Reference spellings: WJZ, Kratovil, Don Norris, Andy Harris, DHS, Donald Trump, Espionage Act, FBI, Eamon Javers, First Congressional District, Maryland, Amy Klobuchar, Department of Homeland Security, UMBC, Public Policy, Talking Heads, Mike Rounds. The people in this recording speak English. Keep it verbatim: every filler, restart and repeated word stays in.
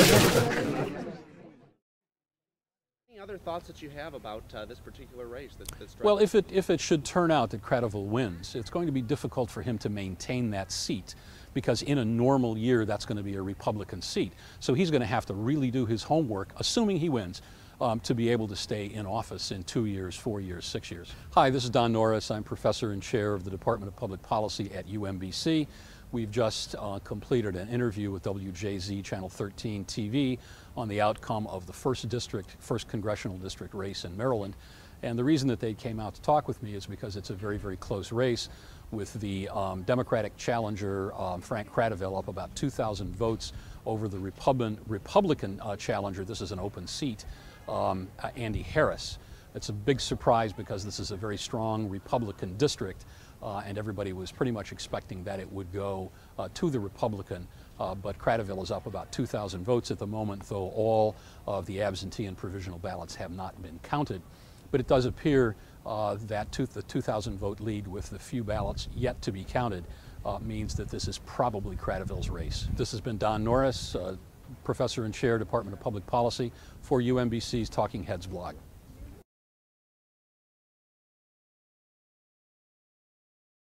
Any other thoughts that you have about uh, this particular race? That, that's well, if it, if it should turn out that Kratovil wins, it's going to be difficult for him to maintain that seat, because in a normal year, that's going to be a Republican seat. So he's going to have to really do his homework, assuming he wins, Um, to be able to stay in office in two years, four years, six years. Hi, this is Don Norris. I'm professor and chair of the Department of Public Policy at U M B C. We've just uh, completed an interview with W J Z Channel thirteen T V on the outcome of the first district, first congressional district race in Maryland. And the reason that they came out to talk with me is because it's a very, very close race, with the um, Democratic challenger, um, Frank Kratovil, up about two thousand votes over the Republican, Republican uh, challenger. This is an open seat. Um, uh, Andy Harris. It's a big surprise because this is a very strong Republican district, uh, and everybody was pretty much expecting that it would go uh, to the Republican, uh, but Kratovil is up about two thousand votes at the moment, though all of the absentee and provisional ballots have not been counted. But it does appear uh, that to the two thousand vote lead with the few ballots yet to be counted uh, means that this is probably Kratovil's race. This has been Don Norris, uh, professor and chair, Department of Public Policy, for U M B C's Talking Heads blog.